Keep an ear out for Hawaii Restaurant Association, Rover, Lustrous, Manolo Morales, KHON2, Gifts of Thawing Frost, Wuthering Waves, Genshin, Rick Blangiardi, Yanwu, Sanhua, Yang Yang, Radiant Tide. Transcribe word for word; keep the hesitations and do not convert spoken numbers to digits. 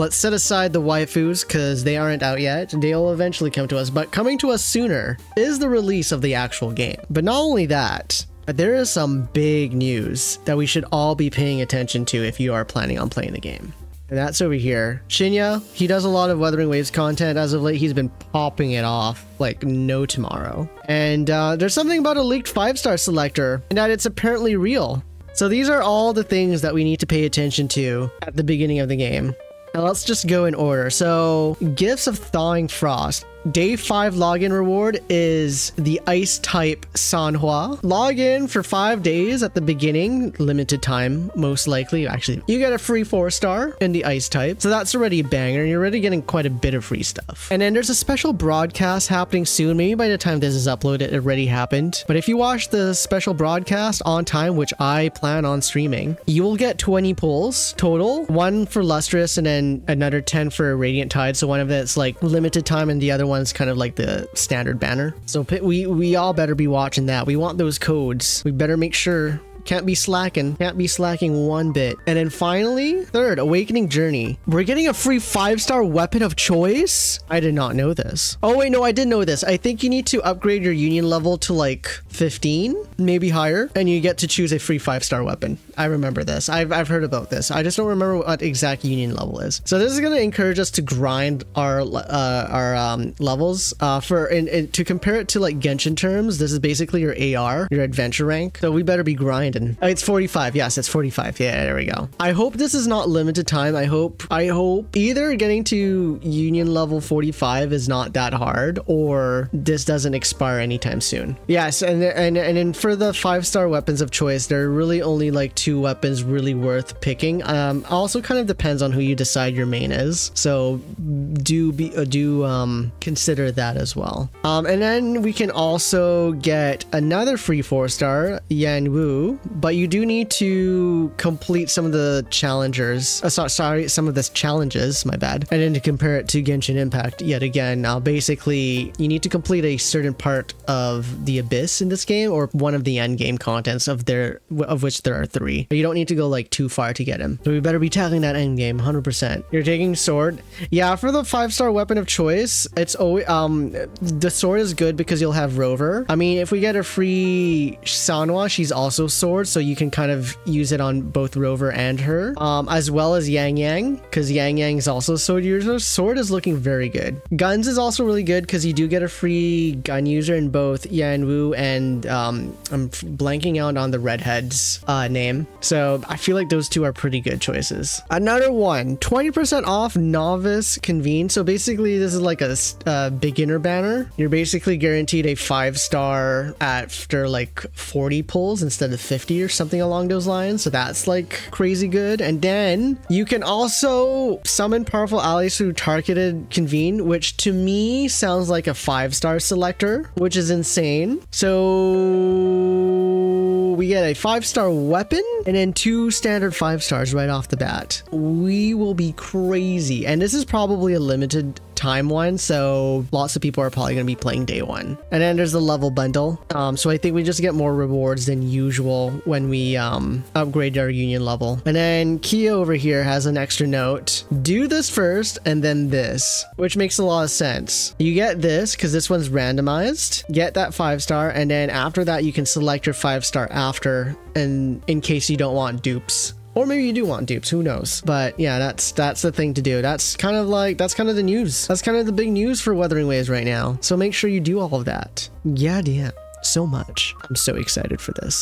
Let's set aside the waifus because they aren't out yet. They'll eventually come to us, but coming to us sooner is the release of the actual game. But not only that, but there is some big news that we should all be paying attention to if you are planning on playing the game. And that's over here. Shinya, he does a lot of Wuthering Waves content as of late. He's been popping it off like no tomorrow. And uh, there's something about a leaked five-star selector and that it's apparently real. So these are all the things that we need to pay attention to at the beginning of the game. Now let's just go in order. So Gifts of Thawing Frost. Day five login reward is the ice type Sanhua. Log in for five days at the beginning, limited time, most likely. Actually, you get a free four star in the ice type. So that's already a banger. You're already getting quite a bit of free stuff. And then there's a special broadcast happening soon. Maybe by the time this is uploaded, it already happened. But if you watch the special broadcast on time, which I plan on streaming, you will get twenty pulls total, one for Lustrous and then another ten for Radiant Tide. So one of that's like limited time and the other one's kind of like the standard banner. So we we all better be watching that. We want those codes. We better make sure. Can't be slacking. Can't be slacking one bit. And then finally, third, Awakening Journey. We're getting a free five-star weapon of choice? I did not know this. Oh, wait, no, I did know this. I think you need to upgrade your union level to like fifteen, maybe higher, and you get to choose a free five-star weapon. I remember this. I've, I've heard about this. I just don't remember what exact union level is. So this is going to encourage us to grind our uh, our um, levels. Uh, for and, and to compare it to like Genshin terms, this is basically your A R, your adventure rank. So we better be grinding. It's forty-five. Yes, it's forty-five. Yeah, there we go. I hope this is not limited time. I hope I hope either getting to union level forty-five is not that hard, or this doesn't expire anytime soon. Yes, and and and then for the five-star weapons of choice, there are really only like two weapons really worth picking. Um, also kind of depends on who you decide your main is. So do be uh, do um consider that as well. Um, and then we can also get another free four-star Yanwu. But you do need to complete some of the challengers. Uh, so, sorry, some of the challenges, my bad. And then to compare it to Genshin Impact yet again. Now, uh, basically, you need to complete a certain part of the Abyss in this game, or one of the end game contents of their of which there are three. But you don't need to go like too far to get him. So we better be tackling that end game, one hundred percent. You're taking sword. Yeah, for the five star weapon of choice, it's always um the sword is good because you'll have Rover. I mean, if we get a free Sanhua, she's also sword. Sword, so you can kind of use it on both Rover and her, um, as well as Yang Yang, because Yang Yang is also a sword user. Sword is looking very good. Guns is also really good because you do get a free gun user in both Yanwu and um, I'm blanking out on the redhead's uh, name. So I feel like those two are pretty good choices. Another one, twenty percent off novice convene. So basically this is like a uh, beginner banner. You're basically guaranteed a five star after like forty pulls instead of fifty or something along those lines. So that's like crazy good. And then you can also summon powerful allies through targeted convene, which to me sounds like a five-star selector, which is insane. So we get a five-star weapon and then two standard five stars right off the bat. We will be crazy. And this is probably a limited time one, so lots of people are probably going to be playing day one. And then there's the level bundle. Um, so I think we just get more rewards than usual when we um, upgrade our union level. And then Kia over here has an extra note. Do this first and then this, which makes a lot of sense. You get this because this one's randomized. Get that five star, and then after that you can select your five star after, and in case you don't want dupes. Or maybe you do want dupes, who knows? But yeah, that's that's the thing to do. That's kind of like, that's kind of the news. That's kind of the big news for Wuthering Waves right now. So make sure you do all of that. Yeah, damn. So much. I'm so excited for this.